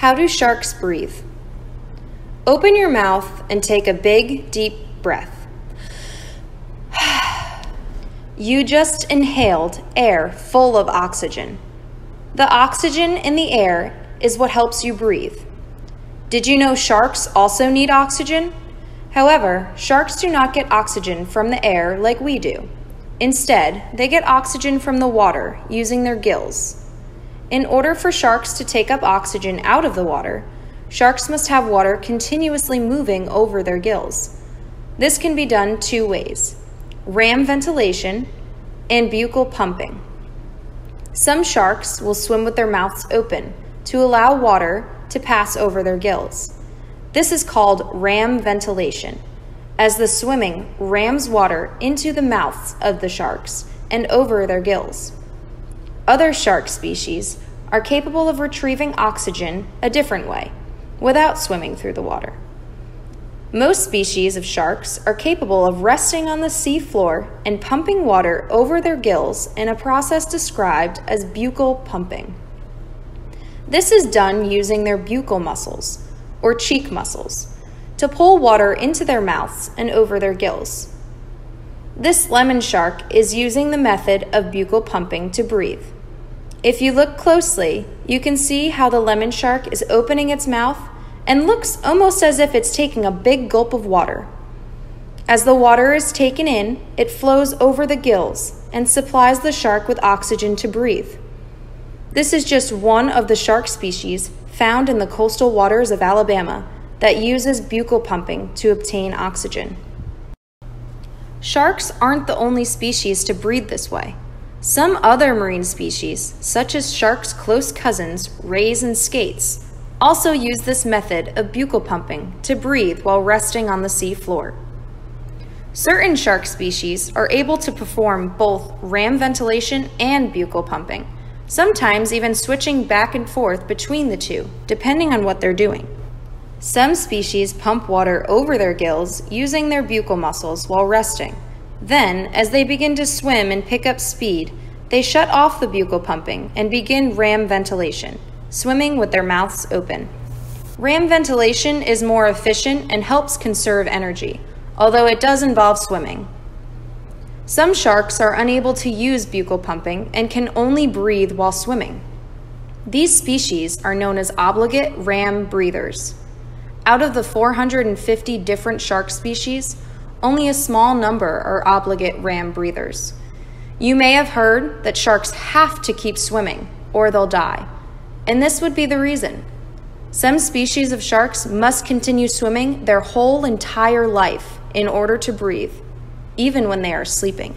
How do sharks breathe? Open your mouth and take a big, deep breath. You just inhaled air full of oxygen. The oxygen in the air is what helps you breathe. Did you know sharks also need oxygen? However, sharks do not get oxygen from the air like we do. Instead, they get oxygen from the water using their gills. In order for sharks to take up oxygen out of the water, sharks must have water continuously moving over their gills. This can be done two ways: ram ventilation and buccal pumping. Some sharks will swim with their mouths open to allow water to pass over their gills. This is called ram ventilation, as the swimming rams water into the mouths of the sharks and over their gills. Other shark species are capable of retrieving oxygen a different way, without swimming through the water. Most species of sharks are capable of resting on the seafloor and pumping water over their gills in a process described as buccal pumping. This is done using their buccal muscles, or cheek muscles, to pull water into their mouths and over their gills. This lemon shark is using the method of buccal pumping to breathe. If you look closely, you can see how the lemon shark is opening its mouth and looks almost as if it's taking a big gulp of water. As the water is taken in, it flows over the gills and supplies the shark with oxygen to breathe. This is just one of the shark species found in the coastal waters of Alabama that uses buccal pumping to obtain oxygen. Sharks aren't the only species to breathe this way. Some other marine species, such as sharks' close cousins, rays and skates, also use this method of buccal pumping to breathe while resting on the sea floor. Certain shark species are able to perform both ram ventilation and buccal pumping, sometimes even switching back and forth between the two, depending on what they're doing. Some species pump water over their gills using their buccal muscles while resting. Then, as they begin to swim and pick up speed, they shut off the buccal pumping and begin ram ventilation, swimming with their mouths open. Ram ventilation is more efficient and helps conserve energy, although it does involve swimming. Some sharks are unable to use buccal pumping and can only breathe while swimming. These species are known as obligate ram breathers. Out of the 450 different shark species, only a small number are obligate ram breathers. You may have heard that sharks have to keep swimming or they'll die, and this would be the reason. Some species of sharks must continue swimming their whole entire life in order to breathe, even when they are sleeping.